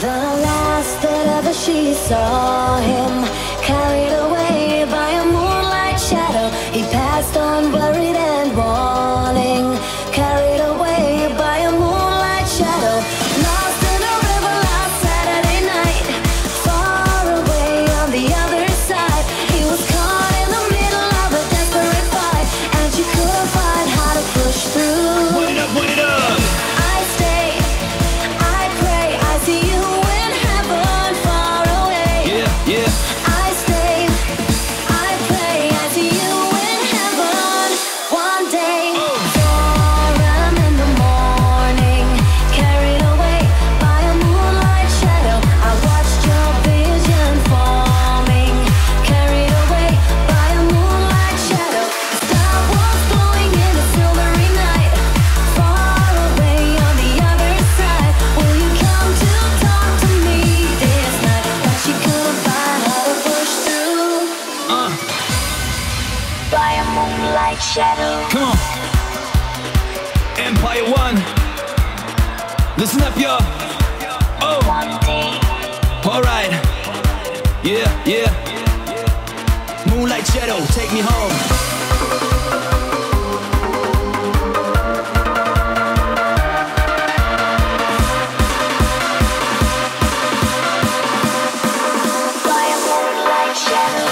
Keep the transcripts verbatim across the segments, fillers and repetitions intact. The last that ever she saw him, carried away by a moonlight shadow, he passed on buried and warning, carried away by a moonlight shadow, lost in a river last Saturday night, far away on the other side. He was caught in the middle of a desperate fight, and she couldn't find how to push through. Put it up, put it up. I stay, I pray, I see you in heaven far away. Yeah, yeah. I stay, I pray, I see you in heaven one day. Four a.m. in the morning, carried away by a moonlight shadow, I watched your vision forming, carried away by a moonlight shadow. The sky was glowing in a silvery night, far away on the other side. Will you come to talk to me this night? But she couldn't find how to push through, Uh, by a moonlight shadow. come on. Empire One. Listen up, y'all. Oh, One day, all right. Yeah, yeah. Moonlight shadow, take me home. by a moonlight shadow.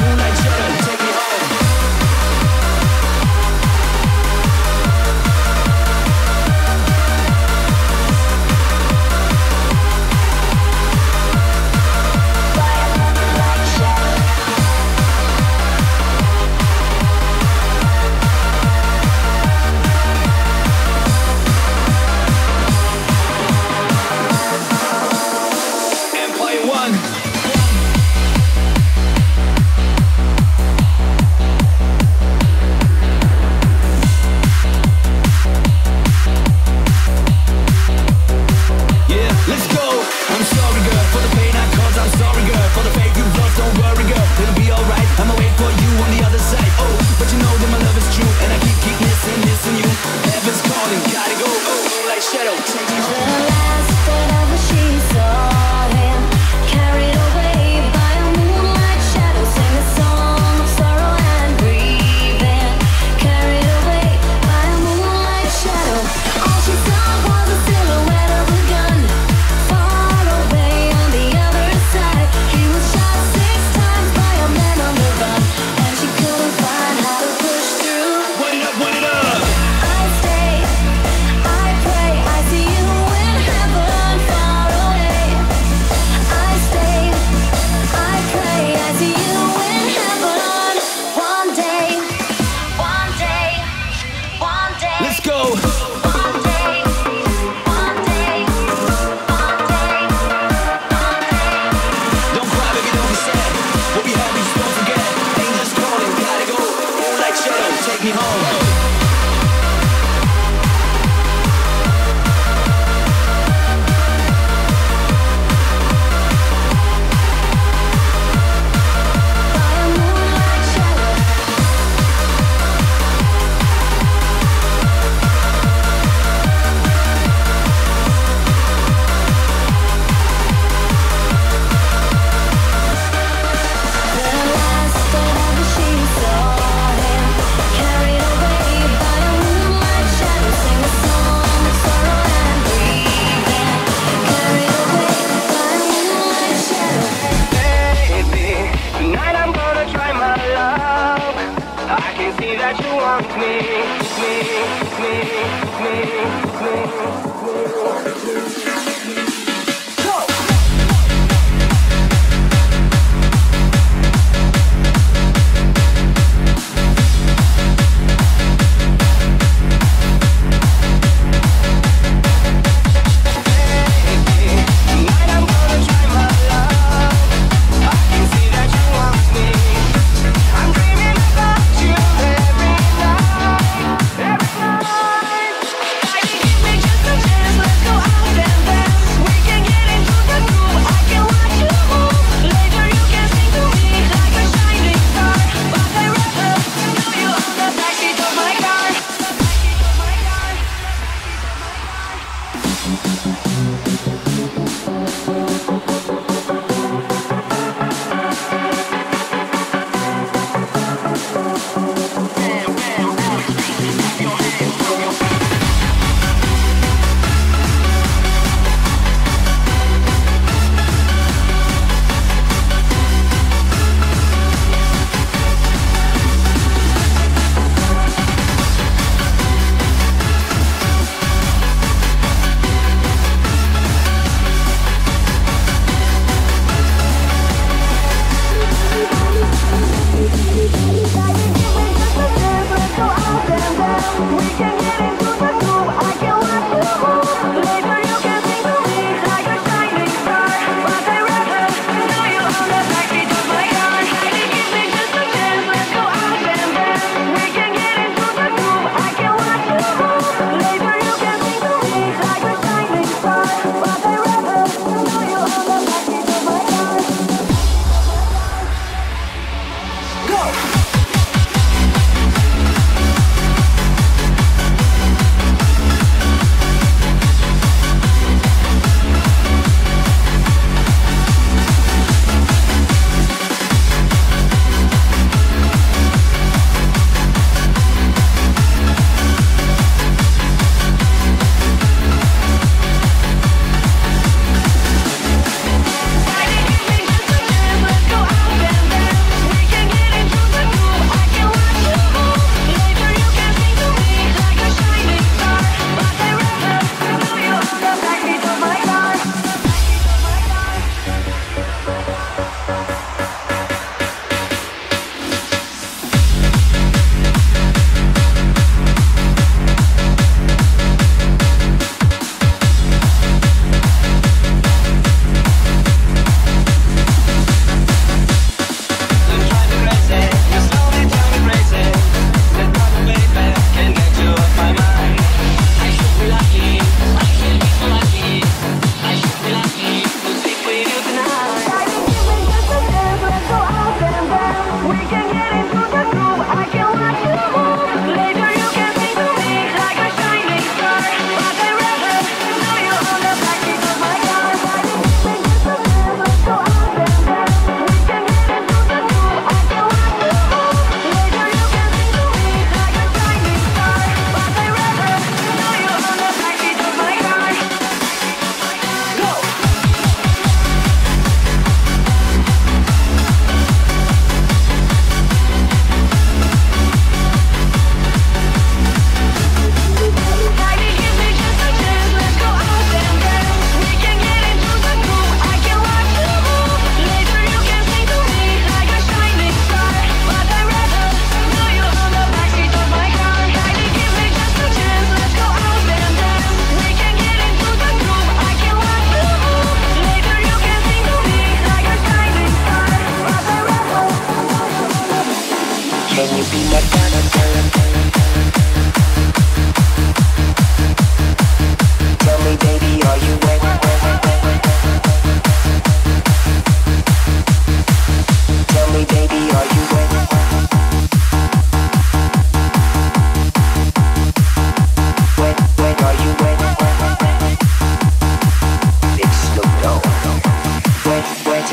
Moonlight shadow, take me home.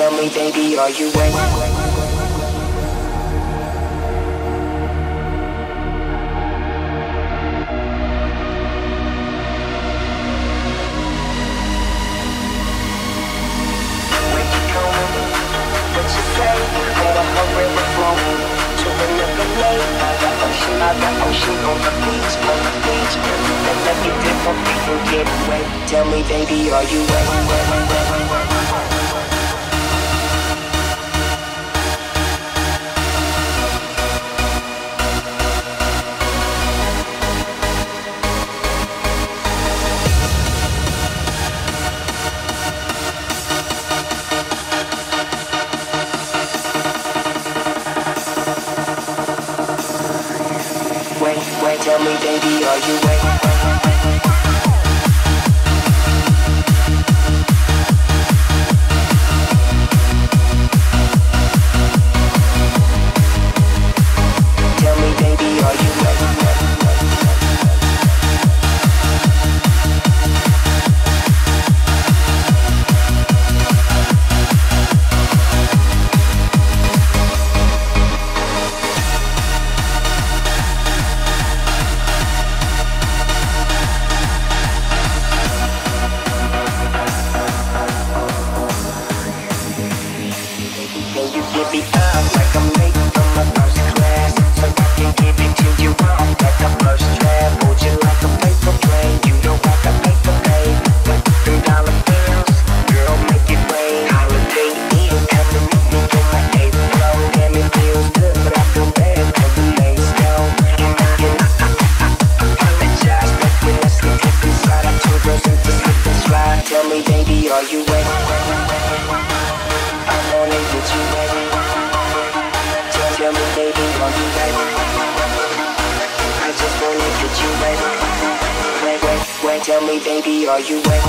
Tell me, baby, are you wet? Tell me, baby, are you wet? Tell me, baby, are you wet? Tell me, baby, are you wet?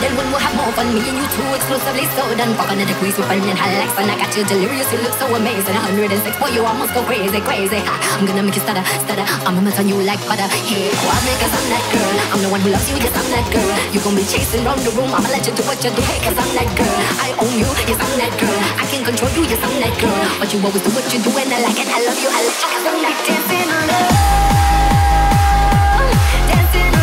then when we'll have more fun. Me and you two exclusively so done. Pop another quiz, we're fun and high life. And I got you delirious, you look so amazing. one oh six, boy, you almost go crazy, crazy. I'm gonna make you stutter, stutter. I'm gonna melt on you like butter. Hey, why me? Cause I'm that girl. I'm the one who loves you, yes, I'm that girl. You gon' be chasing round the room. I'ma let you do what you do, hey, cause I'm that girl. I own you, yes, I'm that girl. I can control you, yes, I'm that girl. But you always do what you do and I like it. I love you, I like you, cause I'm that dancing on love. Cause it's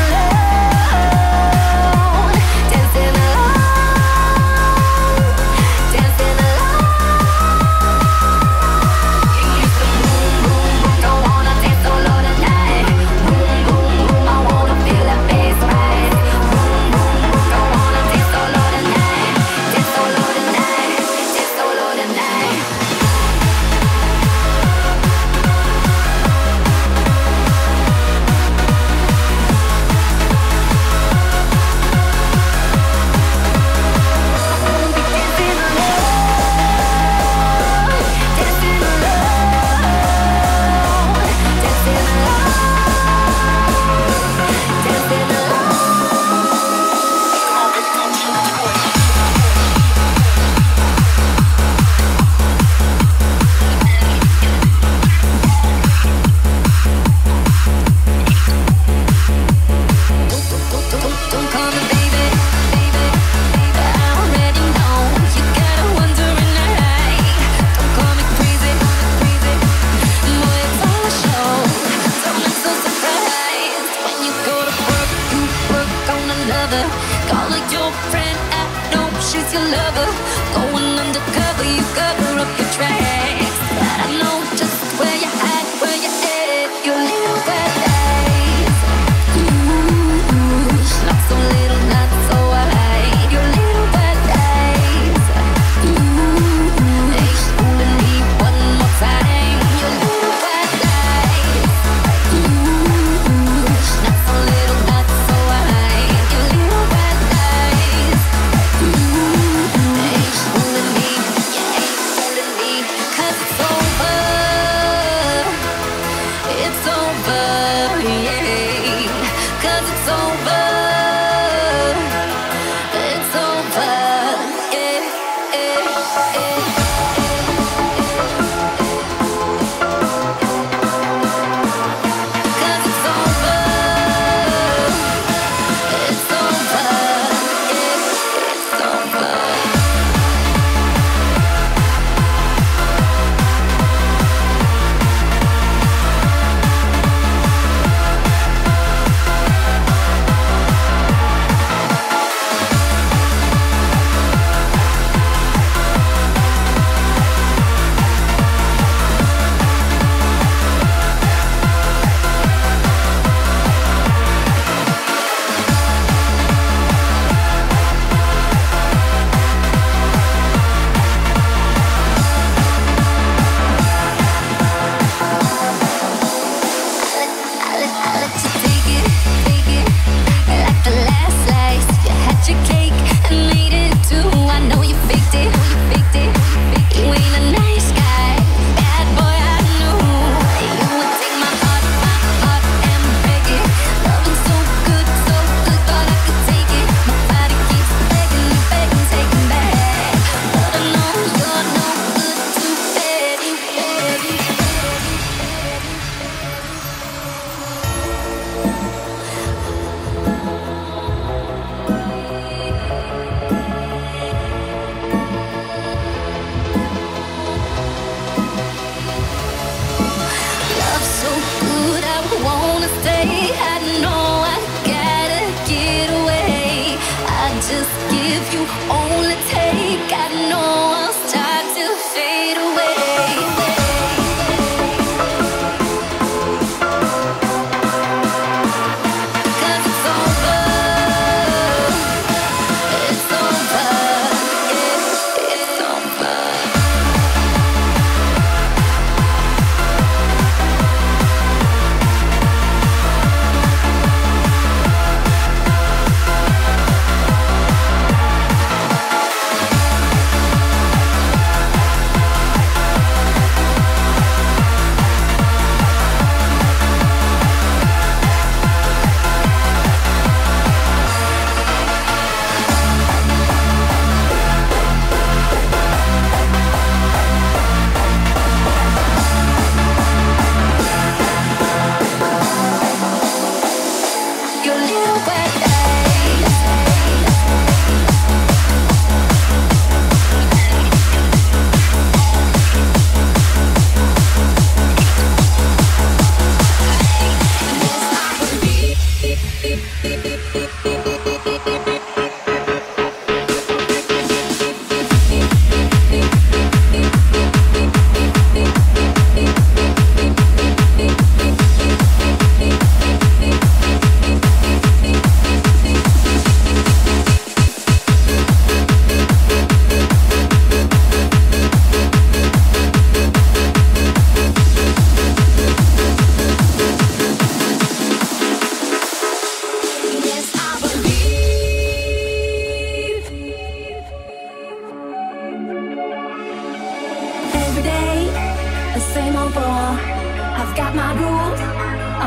over.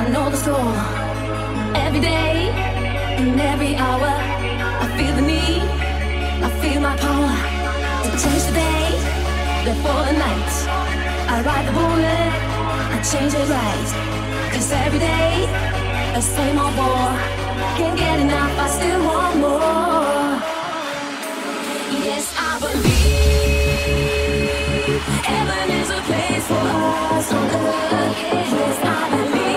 I know the score. Every day and every hour, I feel the need, I feel my power to change the day before the night. I ride the bullet, I change it right. Cause every day, the same old war. Can't get enough, I still want more. Yes, I believe heaven is a place for us on earth. Yes, I believe.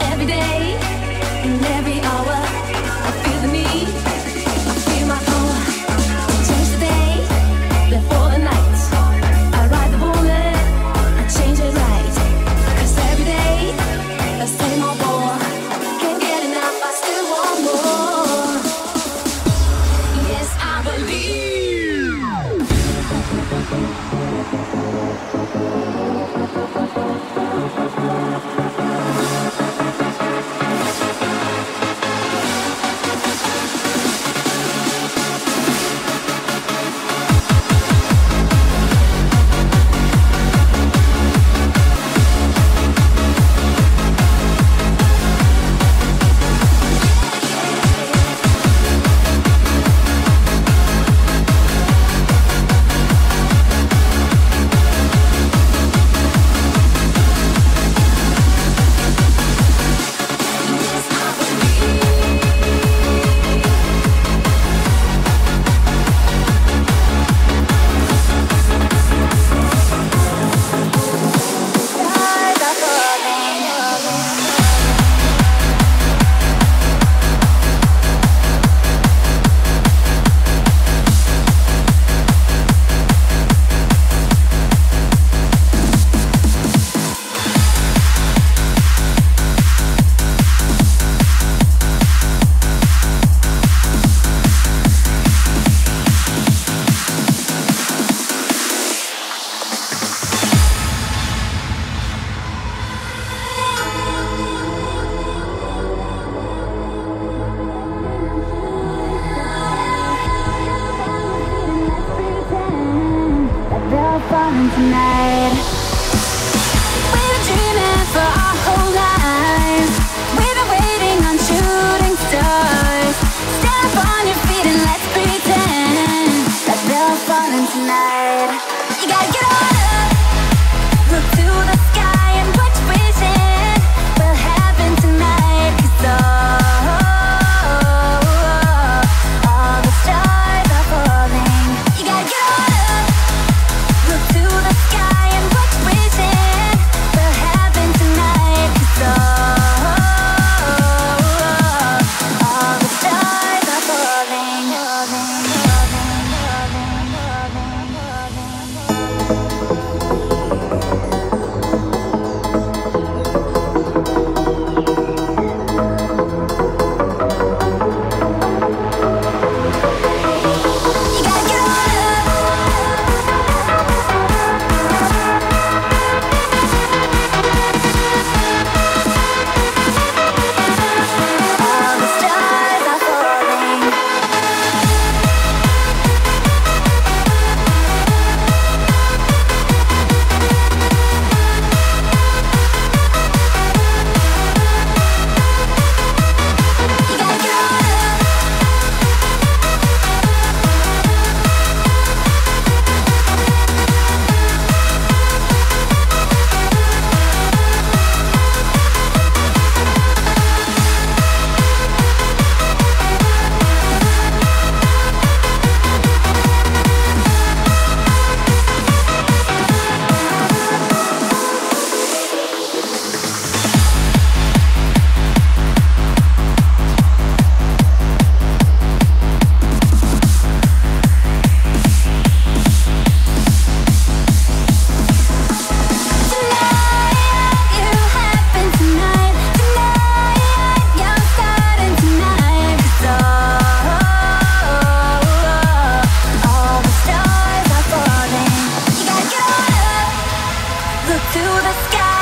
Every day and every hour, I feel the need, I feel my power. I change the day before the night. I ride the bullet, I change it right. Cause every day, the same old war. Can't get enough, I still want more. Yes, I believe.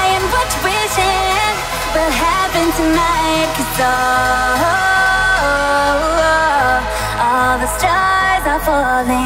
lying, but wishing will happen tonight. Cause oh, oh, oh, oh, all the stars are falling.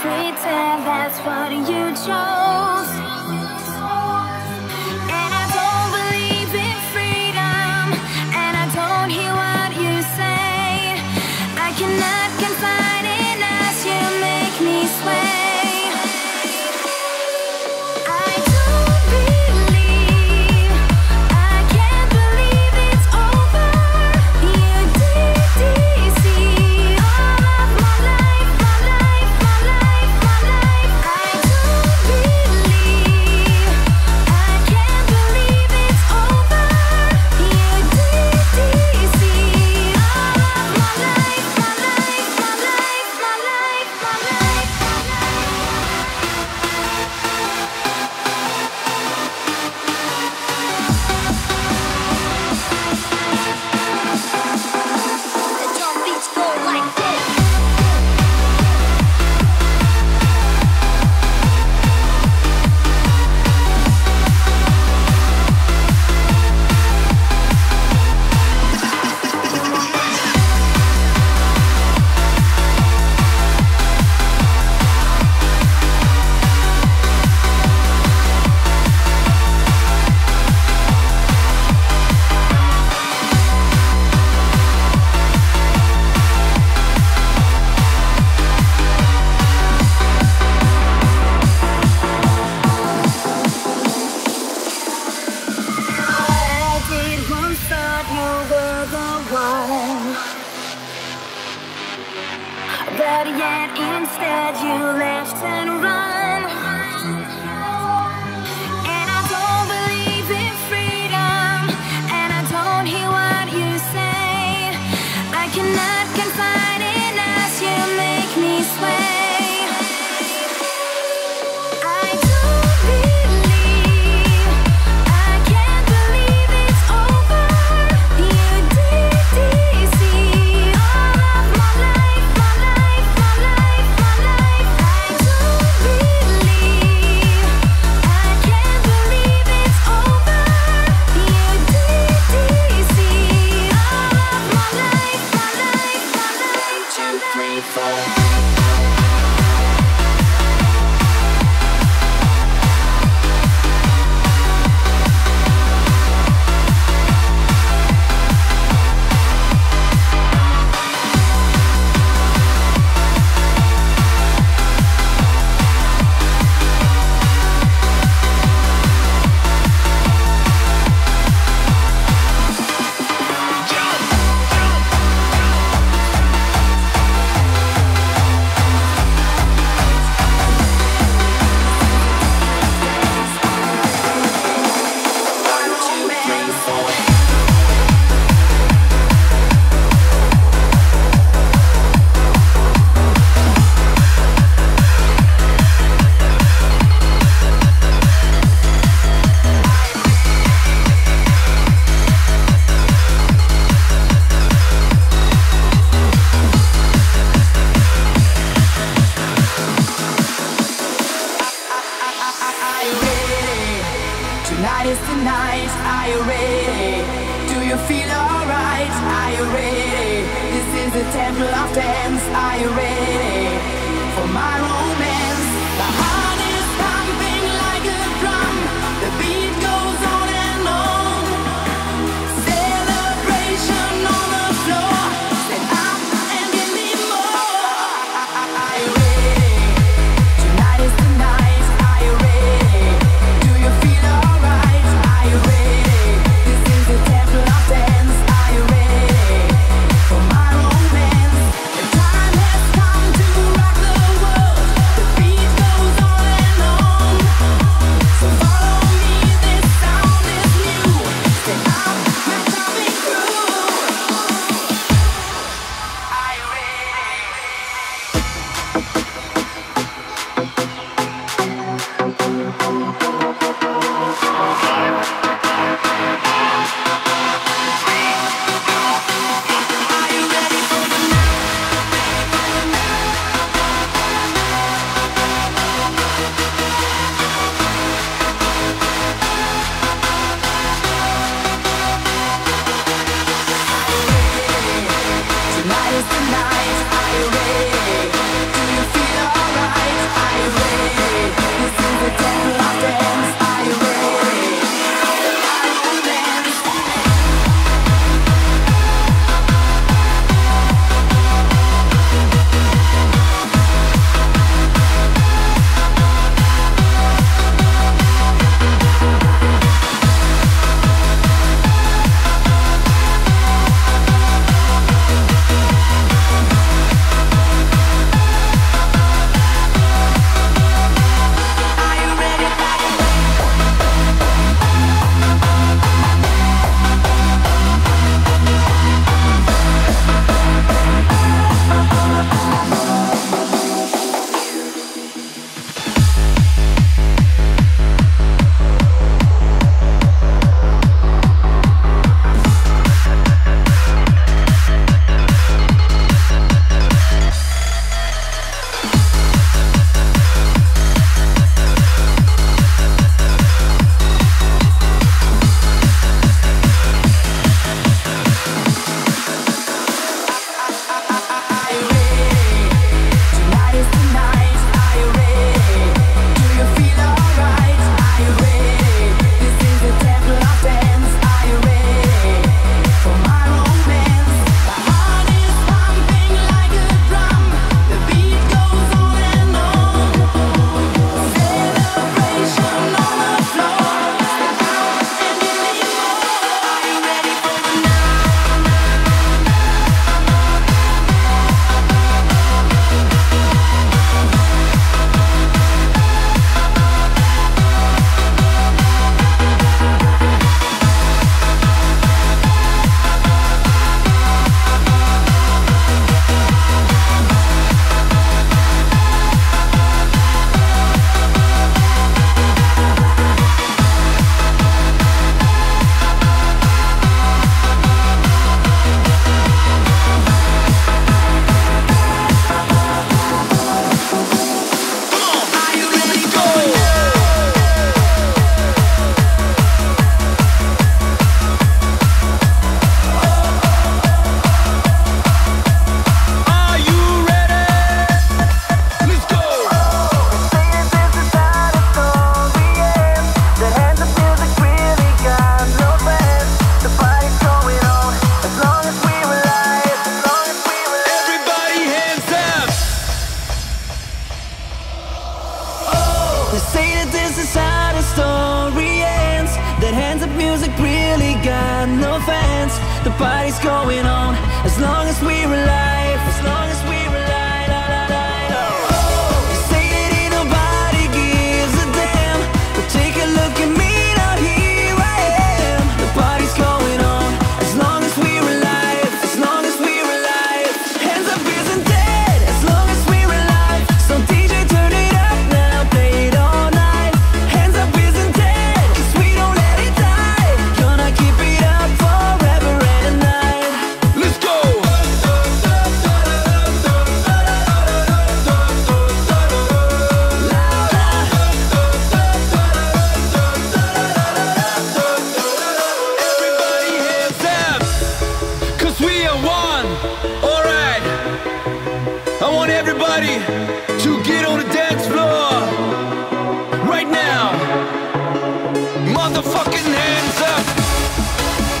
pretend that's what you chose. And I don't believe in freedom, and I don't hear what you say. I cannot confide in us, you make me sway. But yet instead you left and run. And I don't believe in freedom, and I don't hear what you say. I cannot confide in us, you make me sway. Tonight is tonight, are you ready? Do you feel alright? Are you ready? This is the temple of dance, are you ready? For my romance, the heart is pumping like a drum, the beat goes on and on. Celebration on the floor, stand up and give me more. Are you ready? Tonight is tonight, are you ready? Do you feel alright? Time has come to They say that this is how the story ends, that hands up music really got no fans. The party's going on as long as we're alive, as long as we're alive, alive, alive. Oh. Oh. They say that ain't nobody gives a damn, but take a look at me, now here I am. The party's going on as long as we're alive, as long as we're alive. Hands up isn't dead, as long as we're alive. So D J, turn it up now, play it all night. Hands up isn't dead, cause we don't let it die. Gonna keep it up forever and a night. Let's go! Everybody hands up, cause we are one. Alright, I want everybody to get on the dance floor right now. Motherfucking hands up.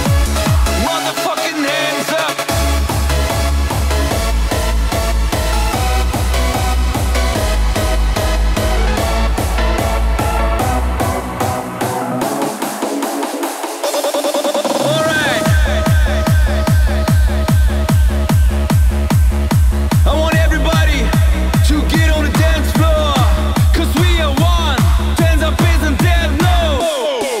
Are you ready? Go, go, go, go. Motherfucking hands up. Alright, I want everybody to get on the dance floor, cause we are one. Hands up isn't dead, no. They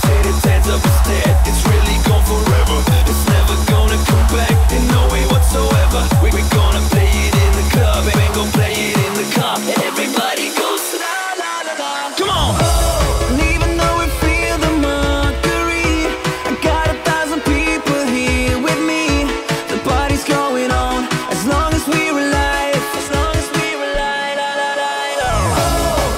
say this hands up is dead, it's really gone forever. It's never gonna come back in no way whatsoever. We, we gonna play it in the club, ain't gonna play it in the car. Everybody goes la la la la. Come on! Oh, and even though we feel the mockery, I got a thousand people here with me. The party's going on as long as we're alive, as long as we're alive, la la la la. Oh,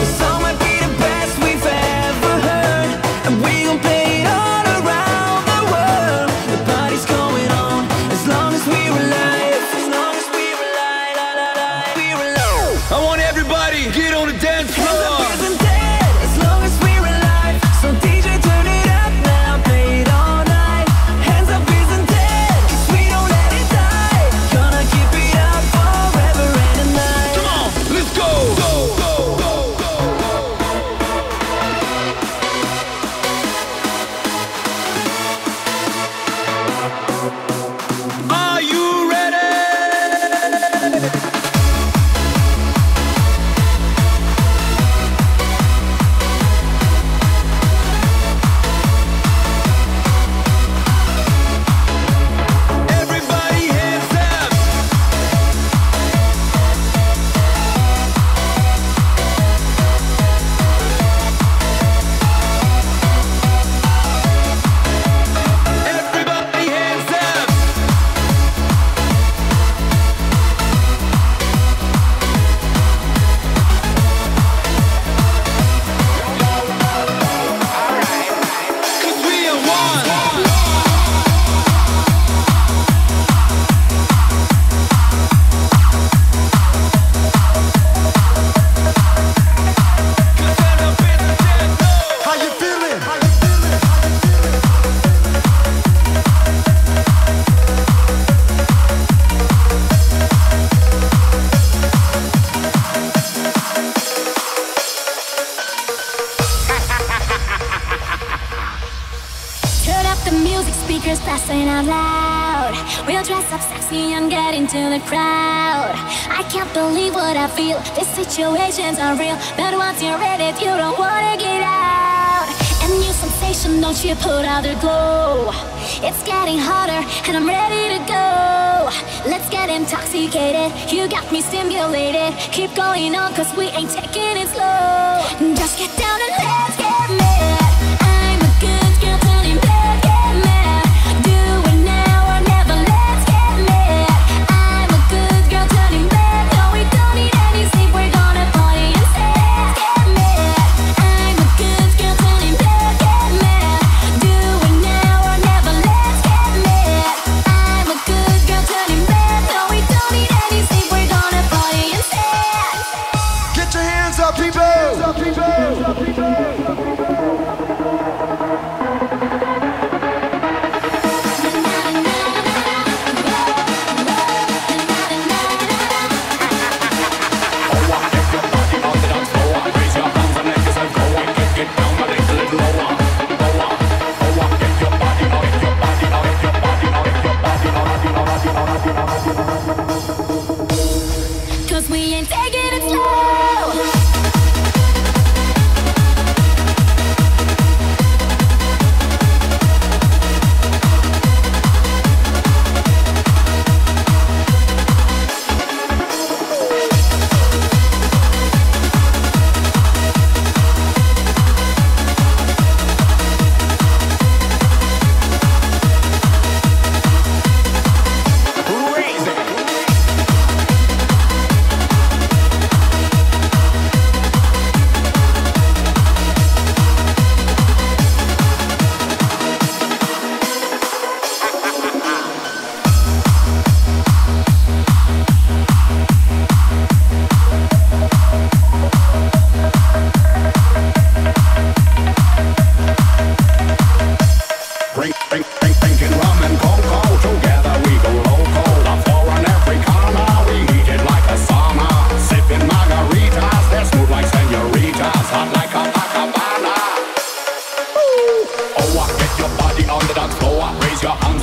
the song might be the best we've ever heard, and we gon' play it all around the world. The party's going on as long as we're alive, as long as we're alive, la la la. We're alive. I want everybody to get on the dance Hands up floor. isn't dead, as long as we're alive. So D J, turn it up now, play it all night. Hands up isn't dead, cause we don't let it die. Gonna keep it up forever and a night. Come on, let's go. Go, go, go, go, go. Are you ready? Everybody hands up. Everybody hands up. Cause we are one. How you feeling? How you feeling? Turn up the music, speakers blasting out loud. We'll dress up sexy and get into the crowd. I can't believe what I feel. These situations are real, but once you're in it, you don't wanna get out. A new sensation, don't you put out the glow. It's getting hotter, and I'm ready to go. Let's get intoxicated. You got me stimulated. Keep going on, cause we ain't taking it slow. Just get down and let's get mad. I'm a good girl till you bad, get mad. Do it now or never, let's get mad.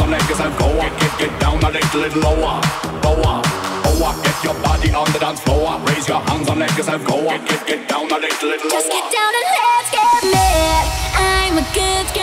down and guess I'm goer. Get, get down a little, little lower, lower, lower. Get your body on the dance floor. Raise your hands and guess I'm goer. Get, get, get down a little, little lower. Just get down and let's get mad. I'm a good girl.